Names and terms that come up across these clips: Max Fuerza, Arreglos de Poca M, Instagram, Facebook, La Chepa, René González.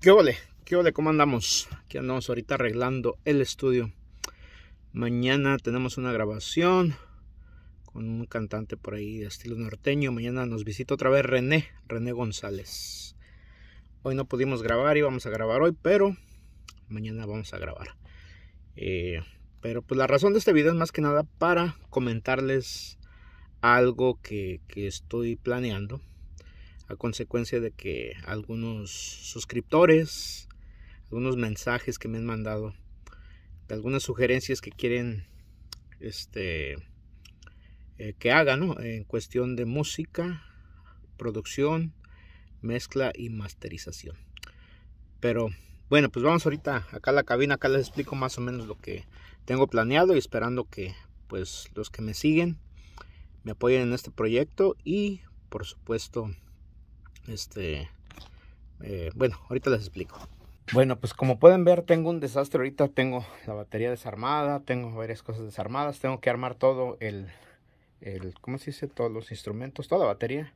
Qué ole, cómo andamos? Aquí andamos ahorita arreglando el estudio. Mañana tenemos una grabación con un cantante por ahí de estilo norteño. Mañana nos visita otra vez René González. Hoy no pudimos grabar y vamos a grabar hoy, pero mañana vamos a grabar. Pero pues la razón de este video es más que nada para comentarles algo que estoy planeando. A consecuencia de que algunos suscriptores, algunos mensajes que me han mandado, de algunas sugerencias que quieren que haga, ¿no? En cuestión de música, producción, mezcla y masterización. Pero bueno, pues vamos ahorita acá a la cabina, acá les explico más o menos lo que tengo planeado y esperando que pues los que me siguen me apoyen en este proyecto y por supuesto bueno, ahorita les explico. Bueno, pues como pueden ver, tengo un desastre ahorita. Tengo la batería desarmada, tengo varias cosas desarmadas. Tengo que armar todo ¿cómo se dice? Todos los instrumentos, toda la batería,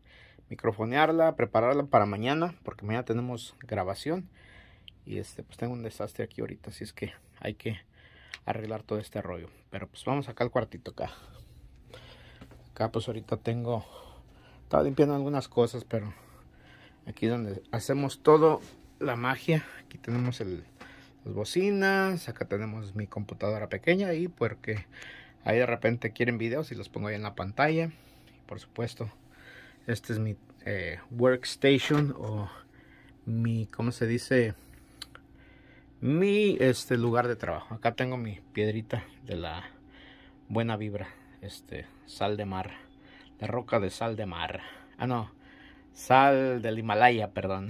microfonearla, prepararla para mañana, porque mañana tenemos grabación. Y pues tengo un desastre aquí ahorita, así es que hay que arreglar todo este rollo. Pero pues vamos acá al cuartito acá. Acá pues ahorita tengo... Estaba limpiando algunas cosas, pero... Aquí es donde hacemos todo la magia. Aquí tenemos las bocinas. Acá tenemos mi computadora pequeña. Y porque ahí de repente quieren videos y los pongo ahí en la pantalla. Y por supuesto, este es mi workstation. O mi, ¿cómo se dice? Mi lugar de trabajo. Acá tengo mi piedrita de la buena vibra. Sal de mar. La roca de sal de mar. Ah, no. Sal del Himalaya, perdón.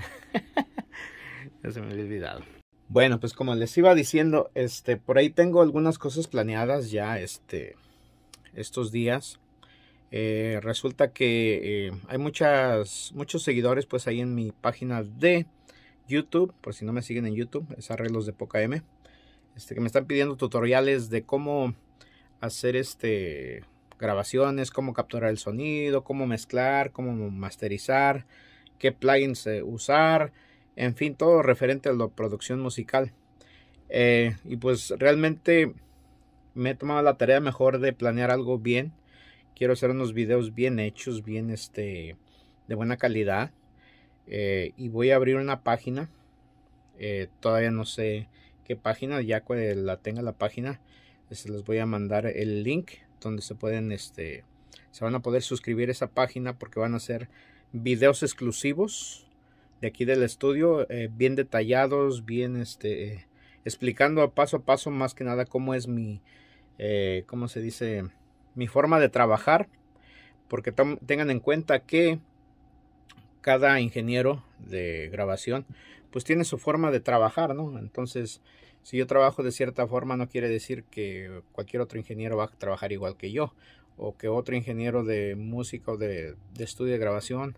Ya se me había olvidado. Bueno, pues como les iba diciendo, por ahí tengo algunas cosas planeadas ya estos días. Resulta que hay muchos seguidores pues ahí en mi página de YouTube. Por si no me siguen en YouTube, es Arreglos de Poca M. Que me están pidiendo tutoriales de cómo hacer grabaciones, cómo capturar el sonido, cómo mezclar, cómo masterizar, qué plugins usar, en fin, todo referente a la producción musical. Y pues realmente me he tomado la tarea mejor de planear algo bien. Quiero hacer unos videos bien hechos, bien de buena calidad. Y voy a abrir una página. Todavía no sé qué página, ya que la tenga la página, les voy a mandar el link donde se van a poder suscribir a esa página, porque van a ser videos exclusivos de aquí del estudio, bien detallados, bien explicando paso a paso, más que nada cómo es mi cómo se dice, mi forma de trabajar, porque tengan en cuenta que cada ingeniero de grabación pues tiene su forma de trabajar, ¿no? Entonces, si yo trabajo de cierta forma, no quiere decir que cualquier otro ingeniero va a trabajar igual que yo, o que otro ingeniero de música o de estudio de grabación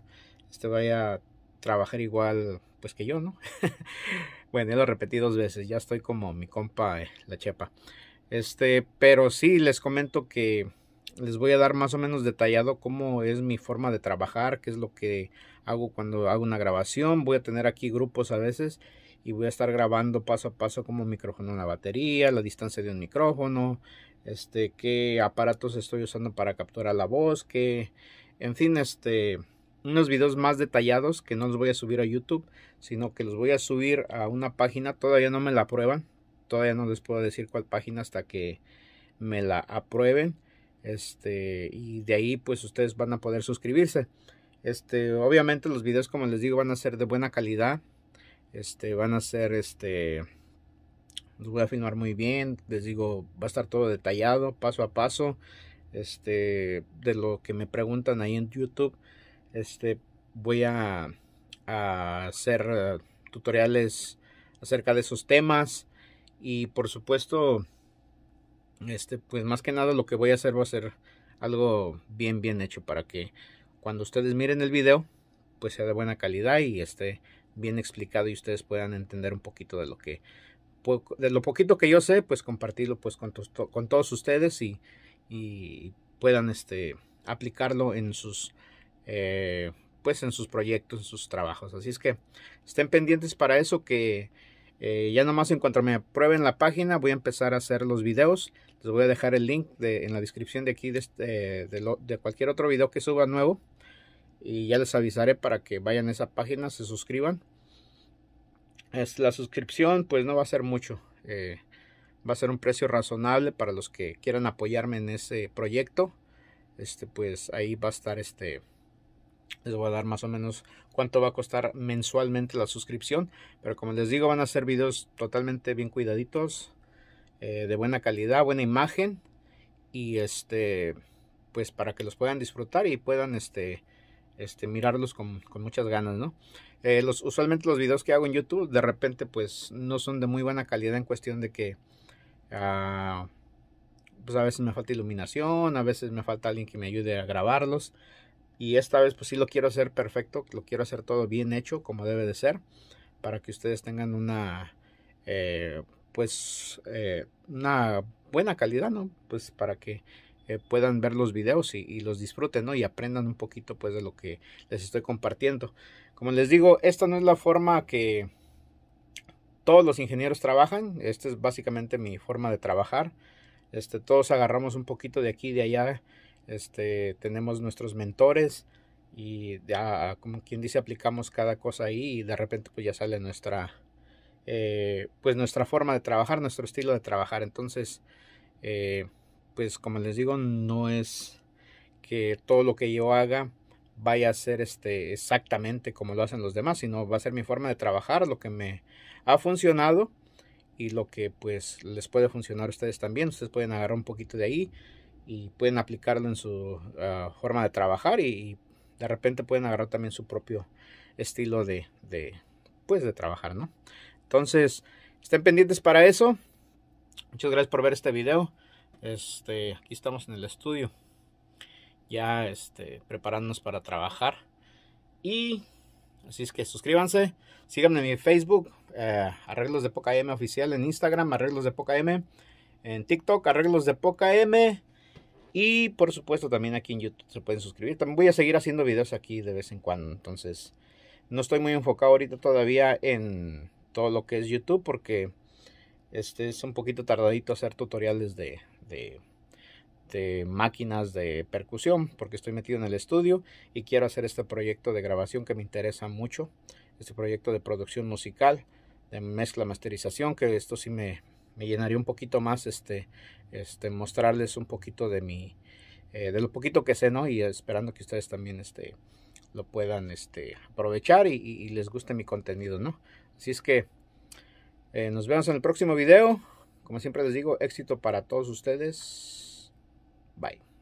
vaya a trabajar igual pues que yo, ¿no? Bueno, ya lo repetí dos veces, ya estoy como mi compa La Chepa. Pero sí les comento que les voy a dar más o menos detallado cómo es mi forma de trabajar, qué es lo que hago cuando hago una grabación. Voy a tener aquí grupos a veces y voy a estar grabando paso a paso como micrófono en la batería, la distancia de un micrófono, qué aparatos estoy usando para capturar la voz, que en fin, unos videos más detallados que no los voy a subir a YouTube, sino que los voy a subir a una página. Todavía no me la aprueban, todavía no les puedo decir cuál página hasta que me la aprueben. Y de ahí pues ustedes van a poder suscribirse. Obviamente los videos, como les digo, van a ser de buena calidad. Van a ser los voy a filmar muy bien, les digo, va a estar todo detallado paso a paso, de lo que me preguntan ahí en YouTube. Voy a hacer tutoriales acerca de esos temas y por supuesto pues más que nada lo que voy a hacer va a ser algo bien hecho, para que cuando ustedes miren el video pues sea de buena calidad y esté bien explicado y ustedes puedan entender un poquito de lo que, de lo poquito que yo sé, pues compartirlo pues con todos ustedes y puedan aplicarlo en sus pues en sus proyectos, en sus trabajos. Así es que estén pendientes para eso, que ya nomás en cuanto me aprueben la página voy a empezar a hacer los videos. Les voy a dejar el link en la descripción de aquí de cualquier otro video que suba nuevo. Y ya les avisaré para que vayan a esa página, se suscriban. La suscripción pues no va a ser mucho. Va a ser un precio razonable para los que quieran apoyarme en ese proyecto. Pues ahí va a estar les voy a dar más o menos cuánto va a costar mensualmente la suscripción. Pero como les digo, van a ser videos totalmente bien cuidaditos, de buena calidad, buena imagen. Y pues para que los puedan disfrutar y puedan mirarlos con muchas ganas, ¿no? Usualmente los videos que hago en YouTube de repente pues no son de muy buena calidad, en cuestión de que pues a veces me falta iluminación, a veces me falta alguien que me ayude a grabarlos. Y esta vez pues sí lo quiero hacer perfecto, lo quiero hacer todo bien hecho como debe de ser, para que ustedes tengan una buena calidad, ¿no? Pues para que puedan ver los videos y los disfruten, ¿no? Y aprendan un poquito pues de lo que les estoy compartiendo. Como les digo, esta no es la forma que todos los ingenieros trabajan. Esta es básicamente mi forma de trabajar. Todos agarramos un poquito de aquí y de allá. Tenemos nuestros mentores y ya, como quien dice, aplicamos cada cosa ahí, y de repente pues ya sale nuestra forma de trabajar, nuestro estilo de trabajar. Entonces pues como les digo, no es que todo lo que yo haga vaya a ser exactamente como lo hacen los demás, sino va a ser mi forma de trabajar, lo que me ha funcionado y lo que pues les puede funcionar a ustedes también. Ustedes pueden agarrar un poquito de ahí y pueden aplicarlo en su forma de trabajar, y de repente pueden agarrar también su propio estilo de trabajar, ¿no? Entonces estén pendientes para eso. Muchas gracias por ver este video. Aquí estamos en el estudio, ya preparándonos para trabajar. Y así es que suscríbanse, síganme en mi Facebook, Arreglos de Poca M oficial, en Instagram, Arreglos de Poca M, en TikTok, Arreglos de Poca M, y por supuesto también aquí en YouTube se pueden suscribir. También voy a seguir haciendo videos aquí de vez en cuando. Entonces no estoy muy enfocado ahorita todavía en todo lo que es YouTube, porque es un poquito tardadito hacer tutoriales de máquinas de percusión, porque estoy metido en el estudio y quiero hacer este proyecto de grabación que me interesa mucho, este proyecto de producción musical, de mezcla, masterización, que esto sí me llenaría un poquito más mostrarles un poquito de lo poquito que sé, ¿no? Y esperando que ustedes también lo puedan aprovechar y les guste mi contenido, ¿no? Así es que nos vemos en el próximo video. Como siempre les digo, éxito para todos ustedes. Bye.